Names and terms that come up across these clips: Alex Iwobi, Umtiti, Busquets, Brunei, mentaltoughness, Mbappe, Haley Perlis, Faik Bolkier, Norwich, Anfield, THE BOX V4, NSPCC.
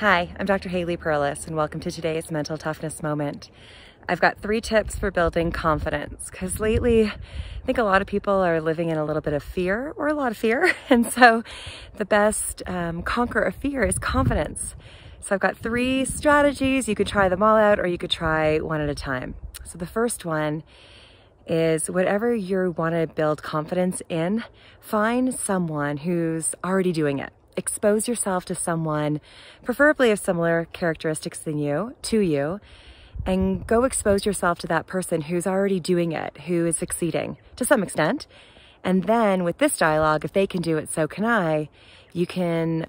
Hi, I'm Dr. Haley Perlis, and welcome to today's Mental Toughness Moment. I've got 3 tips for building confidence, because lately I think a lot of people are living in a little bit of fear, or a lot of fear, and so the best conqueror of fear is confidence. So I've got 3 strategies. You could try them all out, or you could try one at a time. So the first one is whatever you want to build confidence in, find someone who's already doing it. Expose yourself to someone, preferably of similar characteristics than you, to you, and go expose yourself to that person who's already doing it, who is succeeding to some extent. And then with this dialogue, if they can do it, so can I, you can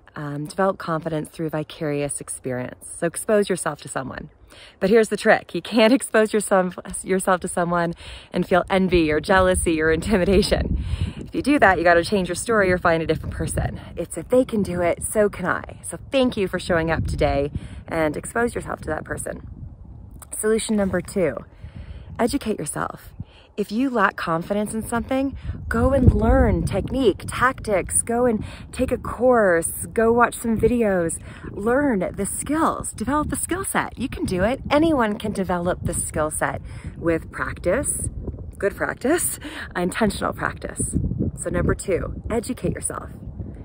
develop confidence through vicarious experience. So expose yourself to someone. But here's the trick. You can't expose yourself to someone and feel envy or jealousy or intimidation. If you do that, you got to change your story or find a different person. It's if they can do it, so can I. So thank you for showing up today and expose yourself to that person. Solution number 2, educate yourself. If you lack confidence in something, go and learn technique, tactics, go and take a course, go watch some videos, learn the skills, develop the skill set. You can do it. Anyone can develop the skill set with practice, good practice, intentional practice. So number 2, educate yourself.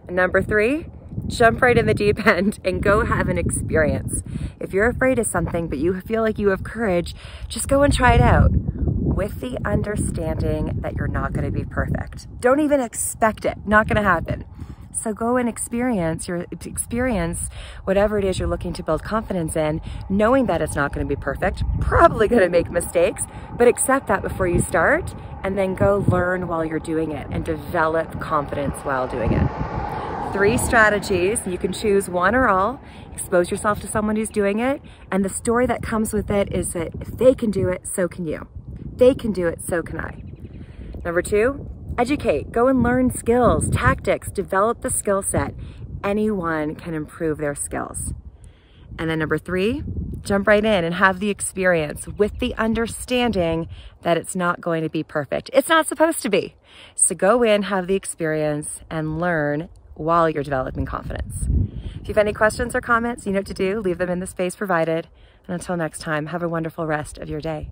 And number 3, jump right in the deep end and go have an experience. If you're afraid of something, but you feel like you have courage, just go and try it out, with the understanding that you're not going to be perfect. Don't even expect it. Not going to happen. So go and experience whatever it is you're looking to build confidence in, knowing that it's not going to be perfect, probably going to make mistakes, but accept that before you start, and then go learn while you're doing it and develop confidence while doing it. 3 strategies. You can choose one or all. Expose yourself to someone who's doing it, and the story that comes with it is that if they can do it, so can you. They can do it, so can I. Number 2, educate. Go and learn skills, tactics, develop the skill set. Anyone can improve their skills. And then number 3, jump right in and have the experience with the understanding that it's not going to be perfect. It's not supposed to be. So go in, have the experience, and learn while you're developing confidence. If you have any questions or comments, you know what to do. Leave them in the space provided. And until next time, have a wonderful rest of your day.